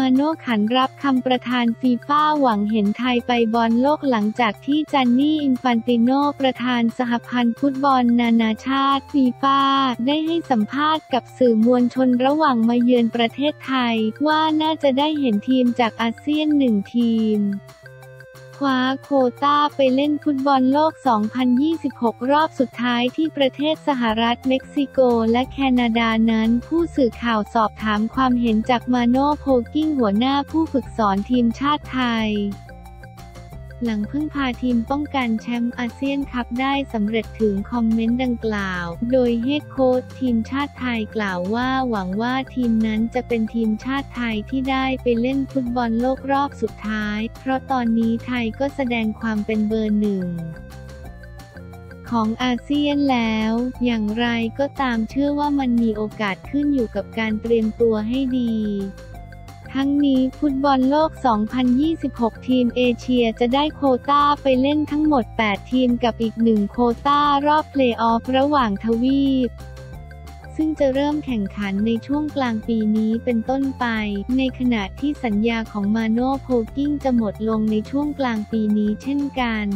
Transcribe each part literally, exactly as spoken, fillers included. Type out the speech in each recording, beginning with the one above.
มาโน่ขันรับคำประธานฟีฟ่าหวังเห็นไทยไปบอลโลกหลังจากที่จานนี่อินฟันติโนประธานสหพันธ์ฟุตบอลนานาชาติฟีฟ่าได้ให้สัมภาษณ์กับสื่อมวลชนระหว่างมาเยือนประเทศไทยว่าน่าจะได้เห็นทีมจากอาเซียนหนึ่งทีมคว้าโควตาไปเล่นฟุตบอลโลก สองพันยี่สิบหก รอบสุดท้ายที่ประเทศสหรัฐเม็กซิโกและแคนาดานั้นผู้สื่อข่าวสอบถามความเห็นจากมาโน่ โพกิ้งหัวหน้าผู้ฝึกสอนทีมชาติไทยหลังเพิ่งพาทีมป้องกันแชมป์อาเซียนคัพได้สำเร็จถึงคอมเมนต์ดังกล่าวโดยเฮดโค้ชทีมชาติไทยกล่าวว่าหวังว่าทีมนั้นจะเป็นทีมชาติไทยที่ได้ไปเล่นฟุตบอลโลกรอบสุดท้ายเพราะตอนนี้ไทยก็แสดงความเป็นเบอร์หนึ่งของอาเซียนแล้วอย่างไรก็ตามเชื่อว่ามันมีโอกาสขึ้นอยู่กับการเตรียมตัวให้ดีทั้งนี้ฟุตบอลโลก สองพันยี่สิบหก ทีมเอเชียจะได้โควต้าไปเล่นทั้งหมด แปด ทีมกับอีกหนึ่งโควต้ารอบเพลย์ออฟระหว่างทวีปซึ่งจะเริ่มแข่งขันในช่วงกลางปีนี้เป็นต้นไปในขณะที่สัญญาของมาโน่ โพกิ้งจะหมดลงในช่วงกลางปีนี้เช่นกัน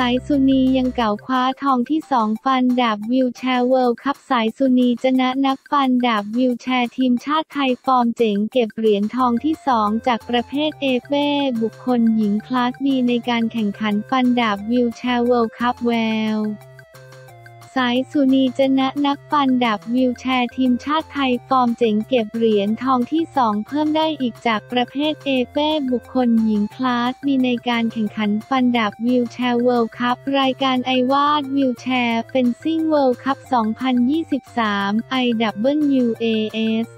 สายสุนียังเก่าคว้าทองที่สองฟันดาบวิวแชร์เวิลด์คัพสายสุนีชนะนักฟันดาบวิวแชร์ทีมชาติไทยฟอร์มเจ๋งเก็บเหรียญทองที่สองจากประเภทเอเป้บุคคลหญิงคลาสบีในการแข่งขันฟันดาบวิวแชร์เวิลด์คัพแววสายสุนีชนะนักฟันดาบวิวแชร์ทีมชาติไทยฟอร์มเจ๋งเก็บเหรียญทองที่สองเพิ่มได้อีกจากประเภทเอเป้บุคคลหญิงคลาสบีในการแข่งขันฟันดาบวิวแชร์เวิลด์คัพรายการไอวาดวิวแชร์เฟนซิ่งเวิลด์คัพ สองพันยี่สิบสาม ไอ ดับเบิลยู เอ เอส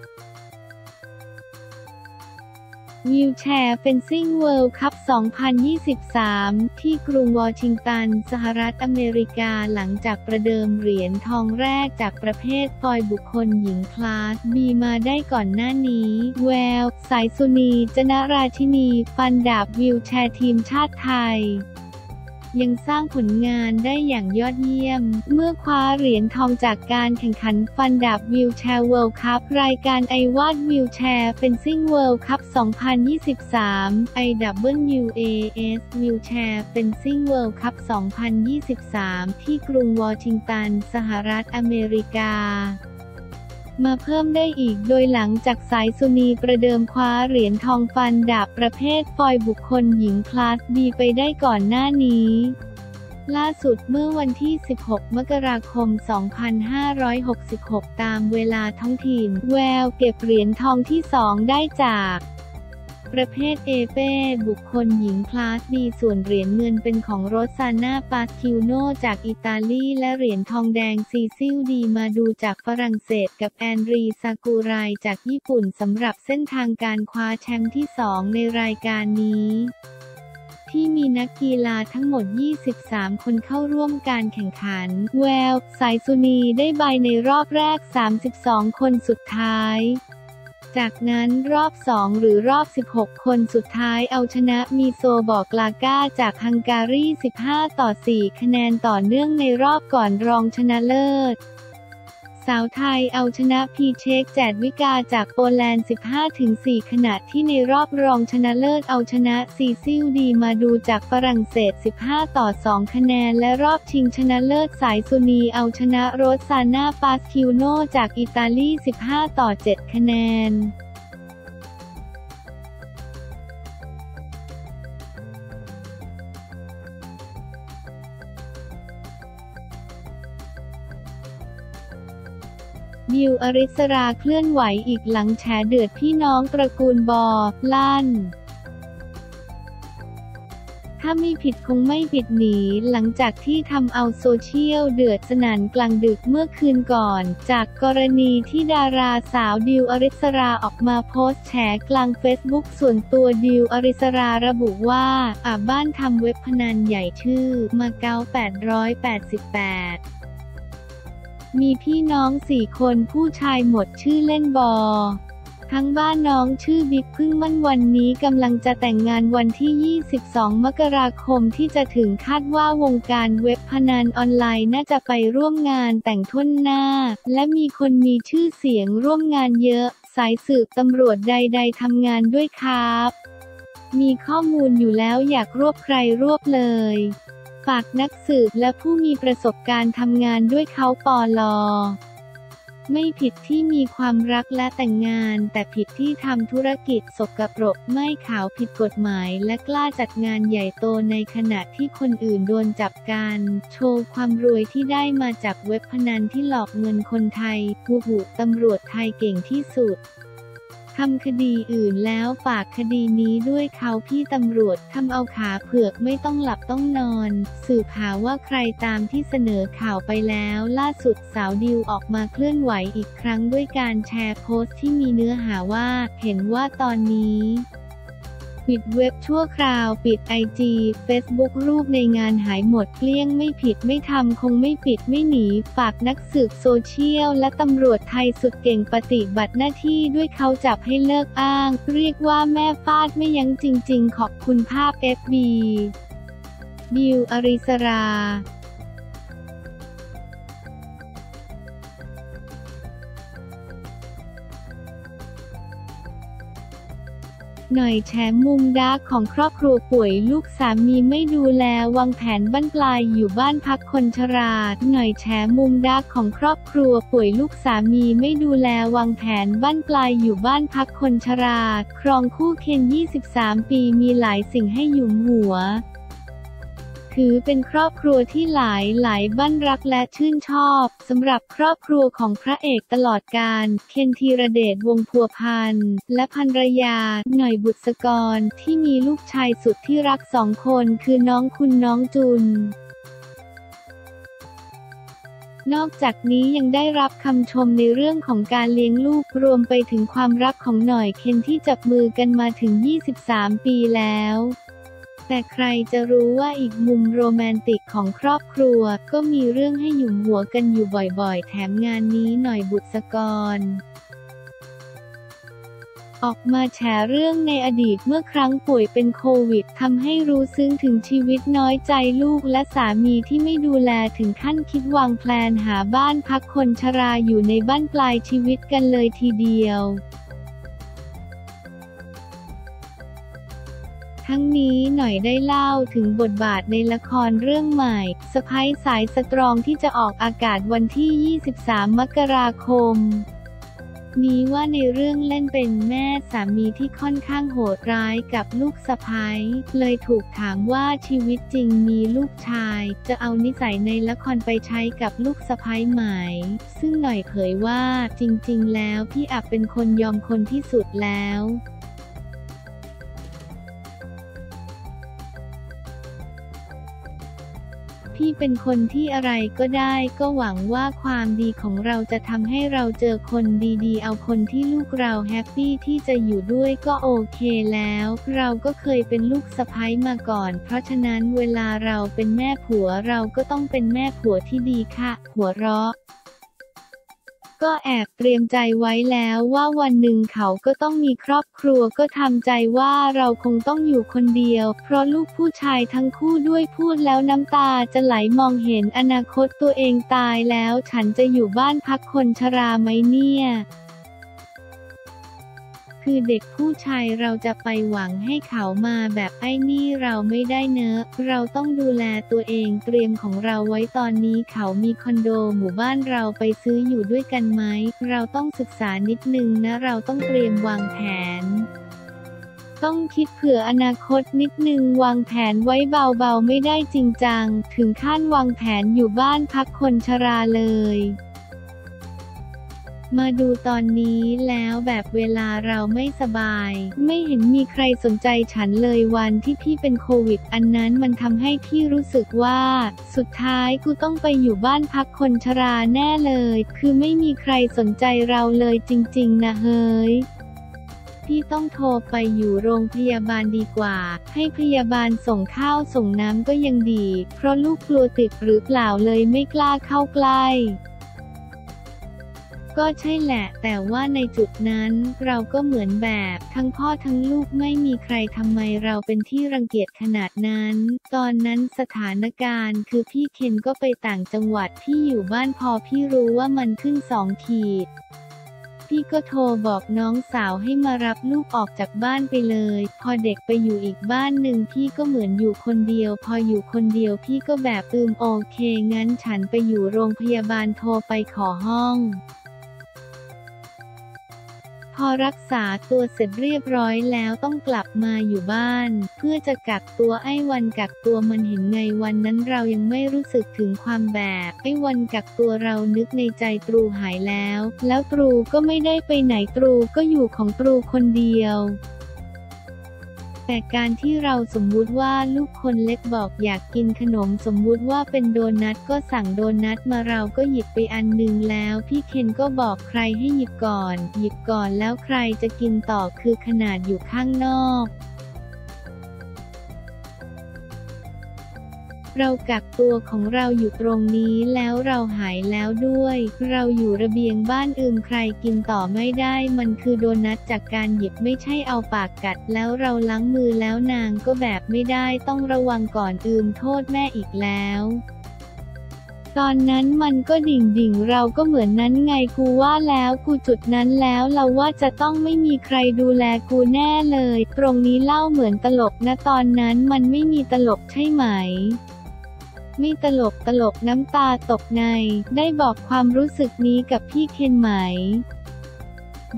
วิวแชร์เฟนซิ่งเวิลด์คัพ สองพันยี่สิบสาม ที่กรุงวอชิงตันสหรัฐอเมริกาหลังจากประเดิมเหรียญทองแรกจากประเภทฟอยบุคคลหญิงคลาสบีมาได้ก่อนหน้านี้แววสายสุนีชนะราชินีฟันดาบวิวแชร์ทีมชาติไทยยังสร้างผลงานได้อย่างยอดเยี่ยมเมื่อคว้าเหรียญทองจากการแข่งขันฟันดาบวิวแชร์เวิลด์คัพรายการไอวาดวิวแชร์เฟนซิ่งเวิลด์คัพ สองพันยี่สิบสาม ไอ ดับเบิลยู เอ เอส วิวแชร์เฟนซิ่งเวิลด์คัพ สองพันยี่สิบสาม ที่กรุงวอชิงตันสหรัฐอเมริกามาเพิ่มได้อีกโดยหลังจากสายสุนีประเดิมคว้าเหรียญทองฟันดาบประเภทฟอยบุคคลหญิงคลาสบีไปได้ก่อนหน้านี้ล่าสุดเมื่อวันที่สิบหกมกราคมสองพันห้าร้อยหกสิบหกตามเวลาท้องถิ่นแววเก็บเหรียญทองที่สองได้จากประเภทเอเป้บุคคลหญิงคลาสบีส่วนเหรียญเงินเป็นของโรซาน่าปาคิวโนจากอิตาลีและเหรียญทองแดงซีซิลดีมาดูจากฝรั่งเศสกับแอนรีซากุไรจากญี่ปุ่นสำหรับเส้นทางการคว้าแชมป์ที่สองในรายการนี้ที่มีนักกีฬาทั้งหมดยี่สิบสามคนเข้าร่วมการแข่งขันแววสายสุนีได้ใบในรอบแรกสามสิบสองคนสุดท้ายจากนั้นรอบสองหรือรอบสิบหกคนสุดท้ายเอาชนะมีโซบอกลาก้าจากฮังการีสิบห้าต่อสี่คะแนนต่อเนื่องในรอบก่อนรองชนะเลิศสาวไทยเอาชนะพีเชคแจดวิกาจากโปแลนด์ สิบห้าต่อสี่ ขณะที่ในรอบรองชนะเลิศเอาชนะซีซิลดีมาดูจากฝรั่งเศส สิบห้าต่อสอง คะแนนและรอบชิงชนะเลิศสายสุนีเอาชนะโรซาน่าปาคิวโนจากอิตาลี สิบห้าต่อเจ็ด คะแนนดิว อริสราเคลื่อนไหวอีกหลังแฉเดือดพี่น้องตระกูลบอลั่นถ้าไม่ผิดคงไม่ผิดหนีหลังจากที่ทำเอาโซเชียลเดือดสนั่นกลางดึกเมื่อคืนก่อนจากกรณีที่ดาราสาวดิว อริสราออกมาโพสต์แฉกลางเฟซบุ๊กส่วนตัวดิว อริสราระบุว่าอาบ้านทำเว็บพนันใหญ่ชื่อมาเก๊าแปดร้อยแปดสิบแปด มีพี่น้องสี่คนผู้ชายหมดชื่อเล่นบอทั้งบ้านน้องชื่อบิ๊กเพิ่งมั่นวันนี้กำลังจะแต่งงานวันที่ยี่สิบสองมกราคมที่จะถึงคาดว่าวงการเว็บพนันออนไลน์น่าจะไปร่วมงานแต่งทั่วหน้าและมีคนมีชื่อเสียงร่วมงานเยอะสายสืบตำรวจใดๆทำงานด้วยครับมีข้อมูลอยู่แล้วอยากรวบใครรวบเลยฝากนักสืบและผู้มีประสบการณ์ทำงานด้วยเขาปลอไม่ผิดที่มีความรักและแต่งงานแต่ผิดที่ทำธุรกิจสกปรกไม่ขาวผิดกฎหมายและกล้าจัดงานใหญ่โตในขณะที่คนอื่นโดนจับการโชว์ความรวยที่ได้มาจากเว็บพนันที่หลอกเงินคนไทยผู้หูตำรวจไทยเก่งที่สุดทำคดีอื่นแล้วฝากคดีนี้ด้วยเขาพี่ตำรวจทำเอาขาเผือกไม่ต้องหลับต้องนอนสืบหาว่าใครตามที่เสนอข่าวไปแล้วล่าสุดสาวดิวออกมาเคลื่อนไหวอีกครั้งด้วยการแชร์โพสต์ที่มีเนื้อหาว่าเห็นว่าตอนนี้ปิดเว็บชั่วคราวปิดไอจีเฟซบุ๊กรูปในงานหายหมดเกลี้ยงไม่ผิดไม่ทำคงไม่ปิดไม่หนีฝากนักสืบโซเชียลและตำรวจไทยสุดเก่งปฏิบัติหน้าที่ด้วยเขาจับให้เลิกอ้างเรียกว่าแม่ฟาดไม่ยั้งจริงๆขอบคุณภาพ เอฟ บี ดิว อริสราหน่อยแฉมุมดาร์กของครอบครัวป่วยลูกสามีไม่ดูแลวางแผนบั้นปลายอยู่บ้านพักคนชราหน่อยแฉมุมดาร์กของครอบครัวป่วยลูกสามีไม่ดูแลวางแผนบั้นปลายอยู่บ้านพักคนชราครองคู่เคนยี่สิบสามปีมีหลายสิ่งให้หยุมหัวถือเป็นครอบครัวที่หลายหลายบ้านรักและชื่นชอบสำหรับครอบครัวของพระเอกตลอดกาลเคนธีรเดชวงศ์พัวพันธ์และภรรยาหน่อยบุษกรที่มีลูกชายสุดที่รักสองคนคือน้องคุณน้องจุนนอกจากนี้ยังได้รับคำชมในเรื่องของการเลี้ยงลูกรวมไปถึงความรักของหน่อยเคนที่จับมือกันมาถึงยี่สิบสามปีแล้วแต่ใครจะรู้ว่าอีกมุมโรแมนติกของครอบครัวก็มีเรื่องให้หยุมหัวกันอยู่บ่อยๆแถมงานนี้หน่อยบุษกรออกมาแชร์เรื่องในอดีตเมื่อครั้งป่วยเป็นโควิดทำให้รู้ซึ้งถึงชีวิตน้อยใจลูกและสามีที่ไม่ดูแลถึงขั้นคิดวางแพลนหาบ้านพักคนชราอยู่ในบ้านปลายชีวิตกันเลยทีเดียวทั้งนี้หน่อยได้เล่าถึงบทบาทในละครเรื่องใหม่สะใภ้สายสตรองที่จะออกอากาศวันที่ยี่สิบสามมกราคมนี้ว่าในเรื่องเล่นเป็นแม่สามีที่ค่อนข้างโหดร้ายกับลูกสะใภ้เลยถูกถามว่าชีวิตจริงมีลูกชายจะเอานิสัยในละครไปใช้กับลูกสะใภ้ไหมซึ่งหน่อยเผยว่าจริงๆแล้วพี่อับเป็นคนยอมคนที่สุดแล้วพี่เป็นคนที่อะไรก็ได้ก็หวังว่าความดีของเราจะทำให้เราเจอคนดีๆเอาคนที่ลูกเราแฮปปี้ที่จะอยู่ด้วยก็โอเคแล้วเราก็เคยเป็นลูกสะใภ้มาก่อนเพราะฉะนั้นเวลาเราเป็นแม่ผัวเราก็ต้องเป็นแม่ผัวที่ดีค่ะหัวเราะก็แอบเตรียมใจไว้แล้วว่าวันหนึ่งเขาก็ต้องมีครอบครัวก็ทำใจว่าเราคงต้องอยู่คนเดียวเพราะลูกผู้ชายทั้งคู่ด้วยพูดแล้วน้ำตาจะไหลมองเห็นอนาคตตัวเองตายแล้วฉันจะอยู่บ้านพักคนชราไหมเนี่ยคือเด็กผู้ชายเราจะไปหวังให้เขามาแบบไอ้นี่เราไม่ได้เนอะเราต้องดูแลตัวเองเตรียมของเราไว้ตอนนี้เขามีคอนโดหมู่บ้านเราไปซื้ออยู่ด้วยกันไหมเราต้องศึกษานิดนึงนะเราต้องเตรียมวางแผนต้องคิดเผื่ออนาคตนิดนึงวางแผนไว้เบาๆไม่ได้จริงจังถึงขั้นวางแผนอยู่บ้านพักคนชราเลยมาดูตอนนี้แล้วแบบเวลาเราไม่สบายไม่เห็นมีใครสนใจฉันเลยวันที่พี่เป็นโควิดอันนั้นมันทำให้พี่รู้สึกว่าสุดท้ายกูต้องไปอยู่บ้านพักคนชราแน่เลยคือไม่มีใครสนใจเราเลยจริงๆนะเฮ้ยพี่ต้องโทรไปอยู่โรงพยาบาลดีกว่าให้พยาบาลส่งข้าวส่งน้ำก็ยังดีเพราะลูกกลัวติดหรือเปล่าเลยไม่กล้าเข้าใกล้ ก็ใช่แหละแต่ว่าในจุดนั้นเราก็เหมือนแบบทั้งพ่อทั้งลูกไม่มีใครทำไมเราเป็นที่รังเกียจขนาดนั้นตอนนั้นสถานการณ์คือพี่เคนก็ไปต่างจังหวัดพี่อยู่บ้านพอพี่รู้ว่ามันขึ้นสองขีดพี่ก็โทรบอกน้องสาวให้มารับลูกออกจากบ้านไปเลยพอเด็กไปอยู่อีกบ้านหนึ่งพี่ก็เหมือนอยู่คนเดียวพออยู่คนเดียวพี่ก็แบบอืมโอเคงั้นฉันไปอยู่โรงพยาบาลโทรไปขอห้องพอรักษาตัวเสร็จเรียบร้อยแล้วต้องกลับมาอยู่บ้านเพื่อจะกักตัวไอ้วันกักตัวมันเห็นไงวันนั้นเรายังไม่รู้สึกถึงความแบบไอ้วันกักตัวเรานึกในใจตรูหายแล้วแล้วตรูก็ไม่ได้ไปไหนตรูก็อยู่ของตรูคนเดียวแต่การที่เราสมมุติว่าลูกคนเล็กบอกอยากกินขนมสมมุติว่าเป็นโดนัทก็สั่งโดนัทมาเราก็หยิบไปอันหนึ่งแล้วพี่เคนก็บอกใครให้หยิบก่อนหยิบก่อนแล้วใครจะกินต่อคือขนาดอยู่ข้างนอกเรากักตัวของเราอยู่ตรงนี้แล้วเราหายแล้วด้วยเราอยู่ระเบียงบ้านอืมใครกินต่อไม่ได้มันคือโดนัทจากการหยิบไม่ใช่เอาปากกัดแล้วเราล้างมือแล้วนางก็แบบไม่ได้ต้องระวังก่อนอืมโทษแม่อีกแล้วตอนนั้นมันก็ดิ่งดิ่งเราก็เหมือนนั้นไงกูว่าแล้วกูจุดนั้นแล้วเราว่าจะต้องไม่มีใครดูแลกูแน่เลยตรงนี้เล่าเหมือนตลกนะตอนนั้นมันไม่มีตลกใช่ไหมมีตลกตลกน้ำตาตกในได้บอกความรู้สึกนี้กับพี่เคนไหม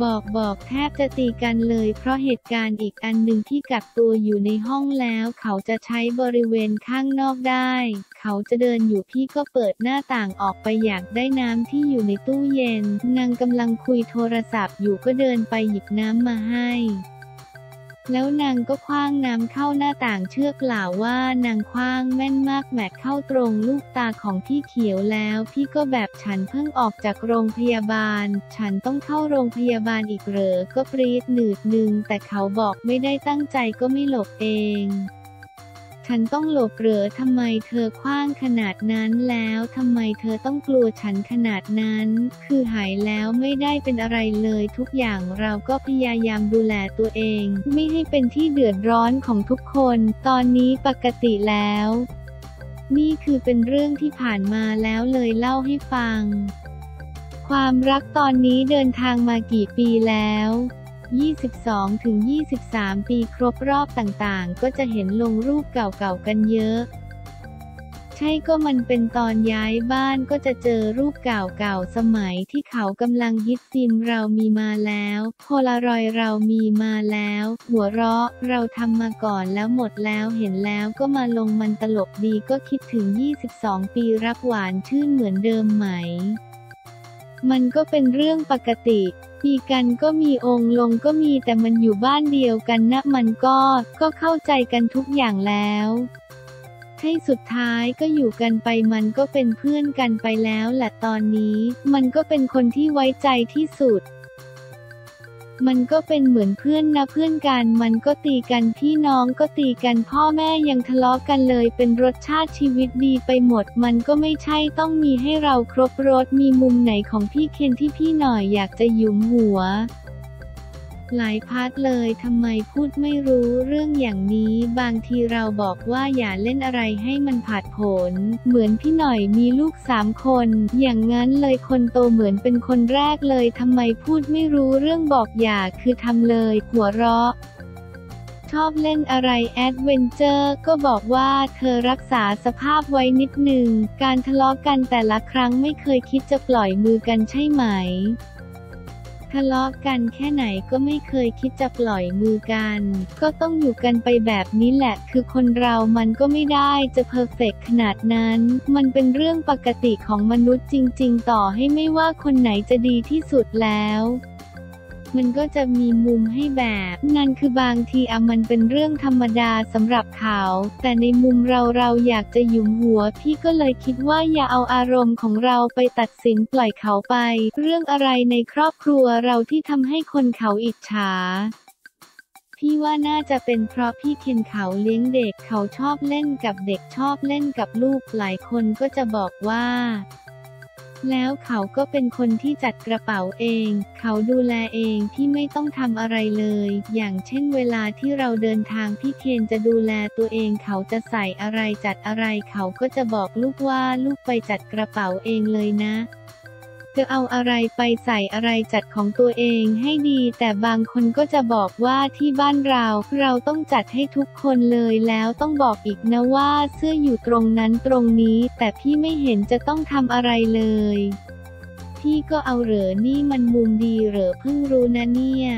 บอกบอกแทบจะตีกันเลยเพราะเหตุการณ์อีกอันหนึ่งที่กักตัวอยู่ในห้องแล้วเขาจะใช้บริเวณข้างนอกได้เขาจะเดินอยู่พี่ก็เปิดหน้าต่างออกไปอยากได้น้ำที่อยู่ในตู้เย็นนางกำลังคุยโทรศัพท์อยู่ก็เดินไปหยิบน้ำมาให้แล้วนางก็คว้างน้ำเข้าหน้าต่างเชื่อกล่าวว่านางคว้างแม่นมากแมทเข้าตรงลูกตาของพี่เขียวแล้วพี่ก็แบบฉันเพิ่งออกจากโรงพยาบาลฉันต้องเข้าโรงพยาบาลอีกเหรอก็ปรี๊ดหนืดนึงแต่เขาบอกไม่ได้ตั้งใจก็ไม่หลบเองฉันต้องหลบเหรอทำไมเธอคว้างขนาดนั้นแล้วทำไมเธอต้องกลัวฉันขนาดนั้นคือหายแล้วไม่ได้เป็นอะไรเลยทุกอย่างเราก็พยายามดูแลตัวเองไม่ให้เป็นที่เดือดร้อนของทุกคนตอนนี้ปกติแล้วนี่คือเป็นเรื่องที่ผ่านมาแล้วเลยเล่าให้ฟังความรักตอนนี้เดินทางมากี่ปีแล้วยี่สิบสองถึงยี่สิบสาม ปีครบรอบต่างๆก็จะเห็นลงรูปเก่าๆกันเยอะใช่ก็มันเป็นตอนย้ายบ้านก็จะเจอรูปเก่าๆสมัยที่เขากำลังฮิตฟิล์มเรามีมาแล้วโพลารอยด์เรามีมาแล้วหัวเราะเราทำมาก่อนแล้วหมดแล้วเห็นแล้วก็มาลงมันตลกดีก็คิดถึงยี่สิบสองปีรักหวานชื่นเหมือนเดิมไหมมันก็เป็นเรื่องปกติปีกันก็มีองค์ลงก็มีแต่มันอยู่บ้านเดียวกันนะมันก็ก็เข้าใจกันทุกอย่างแล้วให้สุดท้ายก็อยู่กันไปมันก็เป็นเพื่อนกันไปแล้วแหละตอนนี้มันก็เป็นคนที่ไว้ใจที่สุดมันก็เป็นเหมือนเพื่อนนะเพื่อนกันมันก็ตีกันพี่น้องก็ตีกันพ่อแม่ยังทะเลาะกันเลยเป็นรสชาติชีวิตดีไปหมดมันก็ไม่ใช่ต้องมีให้เราครบรสมีมุมไหนของพี่เคนที่พี่หน่อยอยากจะหยุมหัวหลายพาร์ทเลยทำไมพูดไม่รู้เรื่องอย่างนี้บางทีเราบอกว่าอย่าเล่นอะไรให้มันผาดโผนเหมือนพี่หน่อยมีลูกสามคนอย่างนั้นเลยคนโตเหมือนเป็นคนแรกเลยทำไมพูดไม่รู้เรื่องบอกอย่าคือทำเลยหัวเราะชอบเล่นอะไรแอดเวนเจอร์ก็บอกว่าเธอรักษาสภาพไว้นิดหนึ่งการทะเลาะกันแต่ละครั้งไม่เคยคิดจะปล่อยมือกันใช่ไหมทะเลาะกันแค่ไหนก็ไม่เคยคิดจะปล่อยมือกันก็ต้องอยู่กันไปแบบนี้แหละคือคนเรามันก็ไม่ได้จะเพอร์เฟกต์ขนาดนั้นมันเป็นเรื่องปกติของมนุษย์จริงๆต่อให้ไม่ว่าคนไหนจะดีที่สุดแล้วมันก็จะมีมุมให้แบบนั่นคือบางทีอ่ะมันเป็นเรื่องธรรมดาสำหรับเขาแต่ในมุมเราเราอยากจะหยุมหัวพี่ก็เลยคิดว่าอย่าเอาอารมณ์ของเราไปตัดสินปล่อยเขาไปเรื่องอะไรในครอบครัวเราที่ทำให้คนเขาอิจฉาพี่ว่าน่าจะเป็นเพราะพี่เคนเขาเลี้ยงเด็กเขาชอบเล่นกับเด็กชอบเล่นกับลูกหลายคนก็จะบอกว่า แล้วเขาก็เป็นคนที่จัดกระเป๋าเองเขาดูแลเองที่ไม่ต้องทำอะไรเลยอย่างเช่นเวลาที่เราเดินทางพี่เคนจะดูแลตัวเองเขาจะใส่อะไรจัดอะไรเขาก็จะบอกลูกว่าลูกไปจัดกระเป๋าเองเลยนะจะเอาอะไรไปใส่อะไรจัดของตัวเองให้ดีแต่บางคนก็จะบอกว่าที่บ้านเราเราต้องจัดให้ทุกคนเลยแล้วต้องบอกอีกนะว่าเสื้ออยู่ตรงนั้นตรงนี้แต่พี่ไม่เห็นจะต้องทำอะไรเลยพี่ก็เอาเหรอนี่มันมุมดีเหรอเพิ่งรู้นะเนี่ย